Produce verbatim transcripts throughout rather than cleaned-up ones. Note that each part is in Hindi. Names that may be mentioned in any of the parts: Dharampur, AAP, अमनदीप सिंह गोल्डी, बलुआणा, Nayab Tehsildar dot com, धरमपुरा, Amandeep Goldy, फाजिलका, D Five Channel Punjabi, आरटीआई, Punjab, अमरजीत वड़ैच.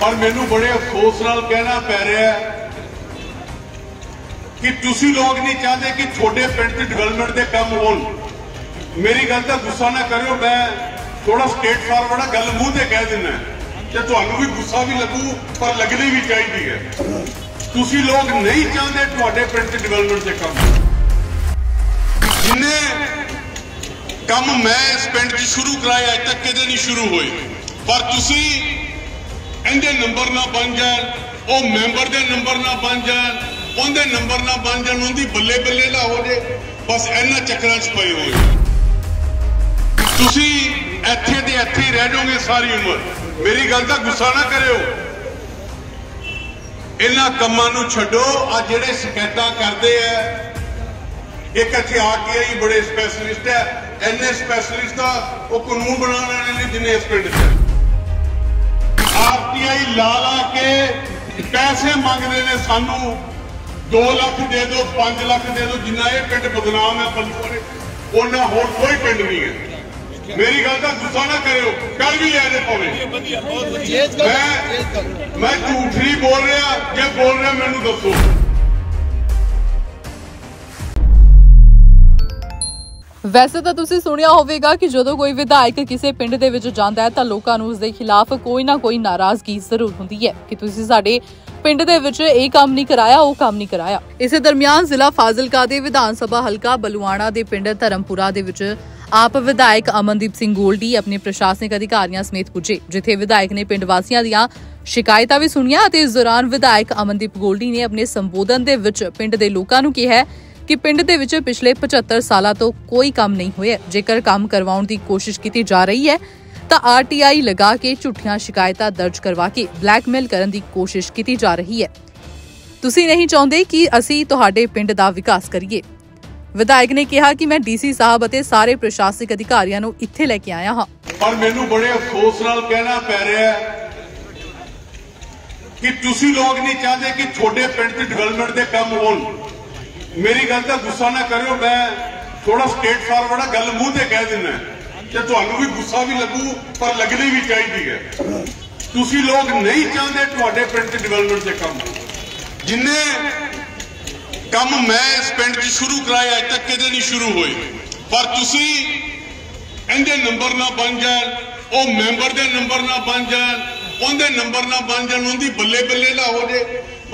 पर मैनू बड़े अफसोस नाल कहना पै रहा है कि तुसी लोग नहीं चाहते कि छोटे पिंड की डिवेलपमेंट के काम होने। मेरी गल का गुस्सा ना करो, मैं थोड़ा स्टेट फारवर्ड गल मूँह से कह दिना तो तुहानू भी गुस्सा भी लगू पर लगनी भी चाहिए है। तुसी लोग नहीं चाहते थोड़े पिंड की डिवेलपमेंट के काम जिन्हें कम मैं इस पिंड की शुरू कराए अज तक कदे नहीं शुरू होए, पर तुसी इनके नंबर ना बन जाए, वो मैंबर के नंबर ना बन जाए, उनके नंबर ना बन जाए, उनकी बल्ले बल्ले ना हो जाए, बस इन्होंने चक्कर च पे हो तुसी इत्थे ते इत्थे रह जाओगे सारी उम्र। मेरी गल का गुस्सा ना करो, इन्हां कामां नूं छड्डो। आ जिहड़े शिकायतां करदे आ, एक इत्थे आके ही बड़े स्पैशलिस्ट है, इन्ने स्पैशलिस्ट आ वो कानून बना लैणे ने जिन्ने इस पिंड च आरटीआई ला ला के पैसे मंगते हैं। सानू दो लाख दे दो, पांच लाख दे दो, जिन्ना ये पिंड बदनाम है पलकोरे उन्ना होर कोई पिंड नहीं है। मेरी गल का गुस्सा ना करो, कल भी ऐसे पवे। मैं मैं झूठ नहीं बोल रहा, जो बोल रहा मैनू दसो। वैसे तो तुसीं सुनिया होवेगा कि जो कोई विधायक किसी पिंड दे विच जांदा है तां लोकां नूं उसदे खिलाफ कोई ना कोई नाराजगी जरूर हुंदी है कि तुसीं साडे पिंड दे विच इह काम नहीं कराया, ओह काम नहीं कराया। इसे दरमियान जिला फाजिलका दे विधान सभा हलका बलुआणा दे पिंड धरमपुरा दे विच आप विधायक अमनदीप सिंह गोल्डी अपने प्रशासनिक अधिकारियों समेत पुजे, जिथे विधायक ने पिंड वासियों दीआं शिकायतां भी सुनिया। इस दौरान विधायक अमनदीप गोल्डी ने अपने संबोधन दे विच पिंड दे लोकां नूं किहा है कि पिंड दे विच पिछले पचहत्तर साल तो कोई काम नहीं होया। जेकर काम करवाउण दी कोशिश कीती जा रही है तां आरटीआई लगा के झूठियां शिकायतां दर्ज करवा के ब्लैकमेल करन दी कोशिश कीती जा रही है। तुसीं नहीं चाहुंदे कि असीं तुहाडे पिंड दा विकास करिए। विधायक ने कहा कि मैं डीसी साहब अते सारे प्रशासनिक अधिकारियों नूं इत्थे लैके आया हां, पर मैनूं बड़े अफसोस नाल कहना पै रिहा है कि तुसीं लोग नहीं चाहते कि तुहाडे पिंड दी डिवेलपमेंट दे काम होण। मेरी गल का गुस्सा ना करो, मैं थोड़ा स्टेट फारवर्ड गल मूँह से कह दिना तो तुहानू भी गुस्सा भी लगू पर लगनी भी चाहिए है। तुसी लोग नहीं चाहते तुहाडे पिंड की डिवेलपमेंट के काम जिन्ने काम मैं इस पिंड की शुरू कराए अज तक कदे नहीं शुरू होए, पर तुसी इनके नंबर ना बन जाए, वो मैंबर के नंबर ना बन जाए, उनके नंबर ना बन जाए, उनकी बल्ले बल्ले ना हो जाए,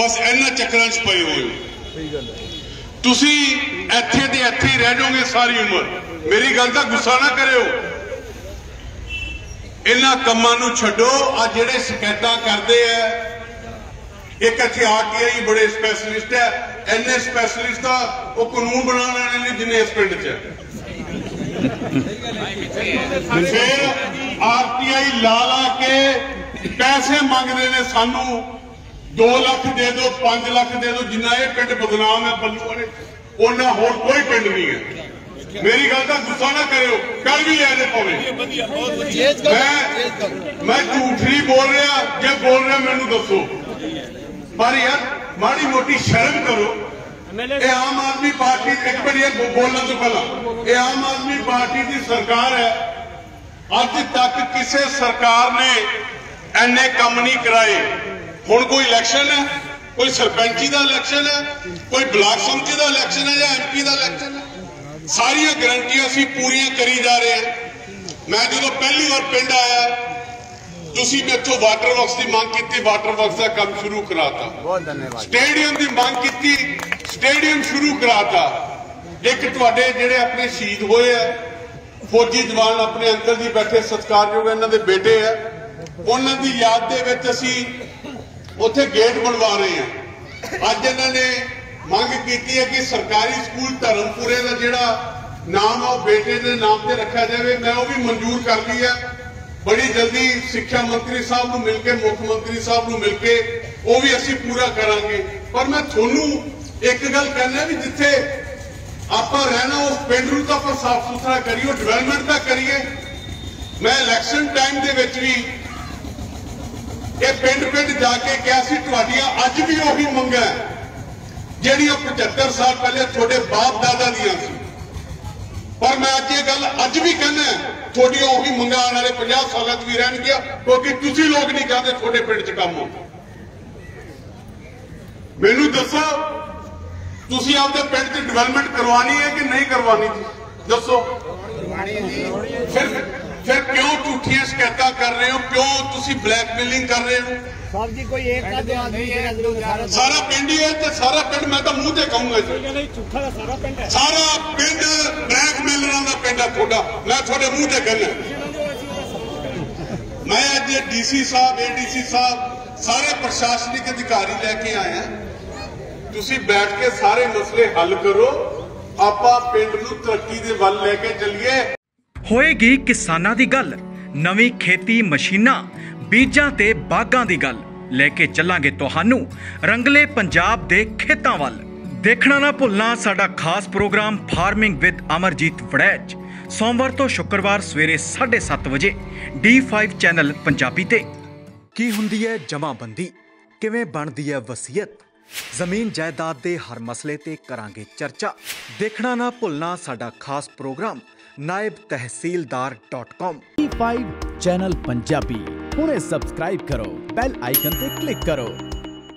बस इन्होंने चक्कर च पे हो तुसी इत्थे ते इत्थे रह जाओगे सारी उम्र। मेरी गल का गुस्सा ना करो, इन्हां कामां नूं छड्डो। आ जिहड़े शिकायतां करदे आ, एक इत्थे आके ही बड़े स्पैशलिस्ट है, इन्ने स्पैशलिस्ट आ वो कानून बना लैणे ने जिन्ने इस पिंड च। फिर आरटीआई ला ला के पैसे मंगदे ने सानू दो लाख दे दो, पांच लाख दे दो, जिन्ना ये पिंड बदनाम है पलकोरे उन्ना होर कोई पिंड नहीं है। मेरी गल का गुस्सा ना करो, कल भी ऐसे पवे। मैं मैं झूठ नहीं बोल रहा, जो बोल रहा मैनू दसो। पर यार माड़ी मोटी शर्म करो। ये आम आदमी पार्टी, एक बार ये बोलने तो पहला, ये आम आदमी पार्टी की सरकार है। अज तक किसी सरकार ने इन्ने काम नहीं कराए। हुण कोई इलैक्शन है, कोई सरपंची का इलैक्शन है, कोई ब्लाक समिति का इलैक्शन है या एम पी का इलैक्शन है, सारिया गारंटियां असी पूरियां करी जा रहे हैं। मैं जो पहली बार पिंड आया तुसी मेरे तो वाटर वर्कस की मांग की, वाटर वर्कस का काम शुरू कराता, स्टेडियम की मांग की, स्टेडियम शुरू कराता। एक तुहाडे जिहड़े अपने शहीद होए है फौजी जवान, अपने अंकल जी बैठे सत्कारयोग इन्हां दे बेटे है, उन्हां दी याद दे विच असी उत्थे गेट बनवा रहे हैं। अज इन्होंने मांग की है कि सरकारी स्कूल धर्मपुरे का जिहड़ा नाम है बेटे के नाम से रखा जाए। मैं वो भी मंजूर कर ली है। बड़ी जल्दी सिक्ख्या मंत्री साहब को मिलके, मुख मंत्री साहब को मिलके वो भी असी पूरा करांगे। पर मैं थोनू एक गल कहना भी, जिथे आप रहना उस पिंड नूं तां आपां साफ सुथरा करिए, डिवेलपमेंट तां करिए। मैं इलैक्शन टाइम दे विच वी ये पिंड पिंड जाके क्या सी तुहाडियां अज भी उही मंगां जिहड़ियां पचहत्तर साल पहले तुहाडे बाप दादा दीआं सी। पर मैं अज ये गल अज भी कहना थोड़िया उही मंगा आने वाले पचास साल भी रहनगियां, क्योंकि तुसीं लोग नहीं कहते थोड़े पिंड च काम हो। मैनू दसो तुसीं आपदे पिंड च डिवेलपमेंट करवानी है कि नहीं करवानी जी? दसो फिर फिर क्यों झूठिया शिकायतां कर रहे हो? क्यों तुसीं ब्लैकमेलिंग कर रहे हो? सारा पिंड ही है तो सारा पिंड मैं तो मुंह से कहूंगा जी, सारा पिंड ब्लैकमेलर का पिंड है थोड़ा, मैं थोड़े मुंह से कहना। मैं अज डीसी साहब एडीसी साहब सारे प्रशासनिक अधिकारी लेके आया, तुसी बैठ के सारे मसले हल करो, आपा पिंड नूं तरक्की दे वल लेके चलिए। होएगी किसानां दी गल, नवी खेती मशीनां, बीजां ते बागां दी गल लेके चलांगे तुहानू रंगले पंजाब दे खेतां वल। देखना ना भुलना साडा खास program farming with अमरजीत वड़ैच, सोमवार तो शुक्रवार सवेरे साढ़े सत्त बजे डी फाइव चैनल पंजाबी ते। की हुंदी है जमाबंदी, किवें बनदी है वसीयत, जमीन जायदाद के हर मसले ते करांगे चर्चा। देखना ना भुलना साडा खास प्रोग्राम नायब तहसीलदार dot com. D five channel Punjabi हुणे सब्सक्राइब करो, बेल आइकन पे क्लिक करो।